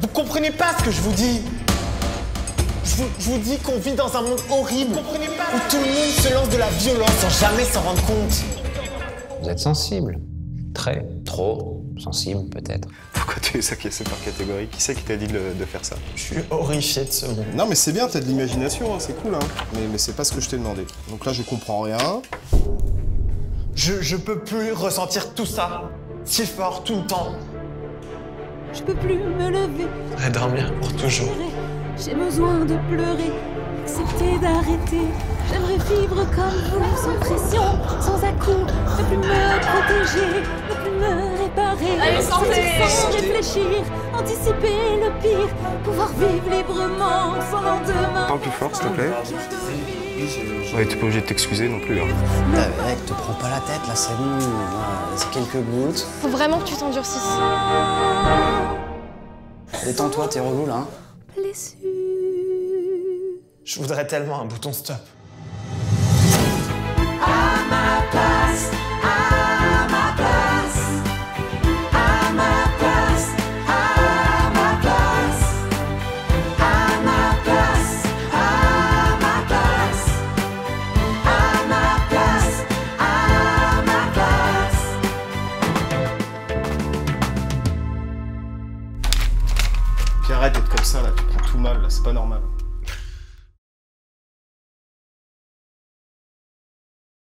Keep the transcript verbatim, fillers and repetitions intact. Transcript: Vous comprenez pas ce que je vous dis. Je vous, je vous dis qu'on vit dans un monde horrible. Vous comprenez pas, où tout le monde se lance de la violence sans jamais s'en rendre compte. Vous êtes sensible. Très, trop sensible peut-être. Pourquoi tu es acquiescé par catégorie? Qui c'est qui t'a dit de, de faire ça? Je suis horrifié de ce monde. Non mais c'est bien, t'as de l'imagination, hein, c'est cool, hein. Mais, mais c'est pas ce que je t'ai demandé. Donc là je comprends rien. Je, je peux plus ressentir tout ça, si fort, tout le temps. Je peux plus me lever. Et dormir pour toujours. J'ai besoin de pleurer, accepter d'arrêter. J'aimerais vivre comme vous, sans pression, sans à-coups. Ne plus me protéger, ne plus me réparer. Allez, sortez, sans réfléchir, anticiper le pire. Pouvoir vivre librement, sans lendemain. Parle plus fort, s'il te plaît. Ouais, t'es pas obligé de t'excuser non plus, hein. Bah, mec, te prends pas la tête, là, c'est bon. C'est quelques gouttes. Faut vraiment que tu t'endurcisses. Détends-toi, t'es relou, là. Je voudrais tellement un bouton stop. À ma place, à ma place, à ma place, à ma place, à ma place, à ma place, à ma place, à ma place. Puis arrête d'être comme ça là, tu prends tout mal là, c'est pas normal.